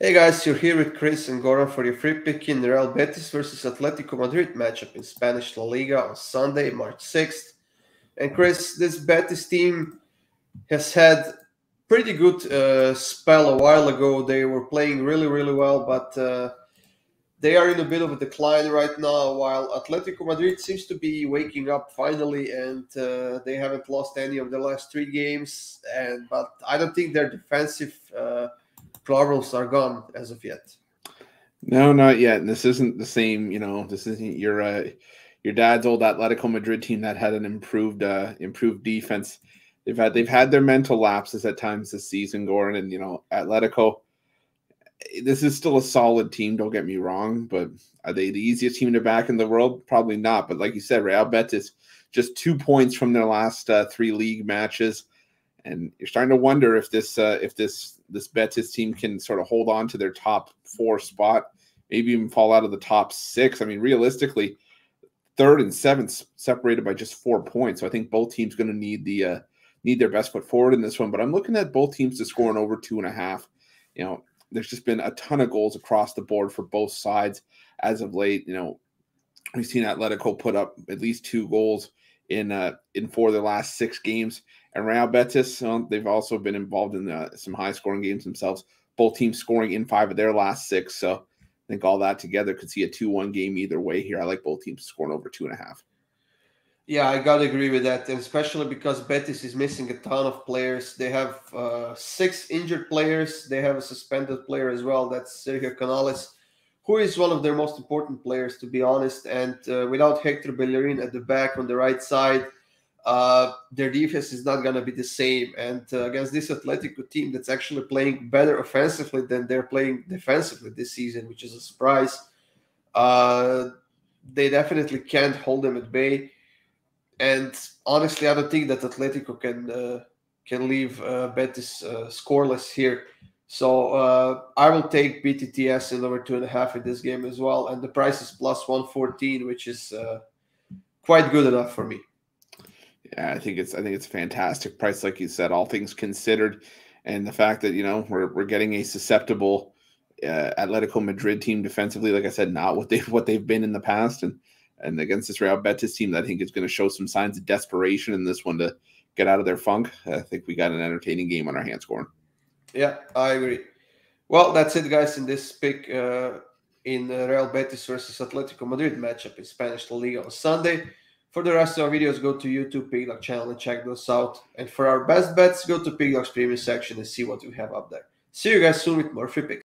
Hey guys, you're here with Chris and Goran for your free pick in the Real Betis versus Atletico Madrid matchup in Spanish La Liga on Sunday, March 6th. And Chris, this Betis team has had pretty good spell a while ago. They were playing really, really well, but they are in a bit of a decline right now, while Atletico Madrid seems to be waking up finally, and they haven't lost any of the last three games. But I don't think their defensive problems are gone as of yet. No, not yet. And this isn't the same, you know. This isn't your dad's old Atletico Madrid team that had an improved defense. They've had their mental lapses at times this season, Goran, and you know, Atletico. This is still a solid team. Don't get me wrong, but are they the easiest team to back in the world? Probably not. But like you said, Real Betis just 2 points from their last three league matches. And you're starting to wonder if this Betis team can sort of hold on to their top four spot, maybe even fall out of the top six. I mean, realistically, third and seventh separated by just 4 points. So I think both teams going to need the need their best foot forward in this one. But I'm looking at both teams to score an over 2.5. You know, there's just been a ton of goals across the board for both sides as of late. You know, we've seen Atletico put up at least 2 goals in 4 of their last 6 games. And Real Betis, they've also been involved in some high-scoring games themselves. Both teams scoring in 5 of their last 6. So I think all that together could see a 2-1 game either way here. I like both teams scoring over 2.5. Yeah, I got to agree with that, especially because Betis is missing a ton of players. They have 6 injured players. They have a suspended player as well. That's Sergio Canales, who is one of their most important players, to be honest. And without Hector Bellerin at the back on the right side, their defense is not going to be the same. And against this Atletico team that's actually playing better offensively than they're playing defensively this season, which is a surprise, they definitely can't hold them at bay. And honestly, I don't think that Atletico can leave Betis scoreless here. So I will take BTTS in over 2.5 in this game as well. And the price is plus 114, which is quite good enough for me. Yeah, I think it's a fantastic price, like you said, all things considered, and the fact that, you know, we're getting a susceptible Atletico Madrid team defensively, like I said, not what they've been in the past, and against this Real Betis team, I think it's going to show some signs of desperation in this one to get out of their funk. I think we got an entertaining game on our hands, Goran. Yeah, I agree. Well, that's it, guys, in this pick in Real Betis versus Atletico Madrid matchup in Spanish La Liga on Sunday. For the rest of our videos, go to YouTube, PickDawgz channel, and check those out. And for our best bets, go to PickDawgz premium section and see what we have up there. See you guys soon with more free picks.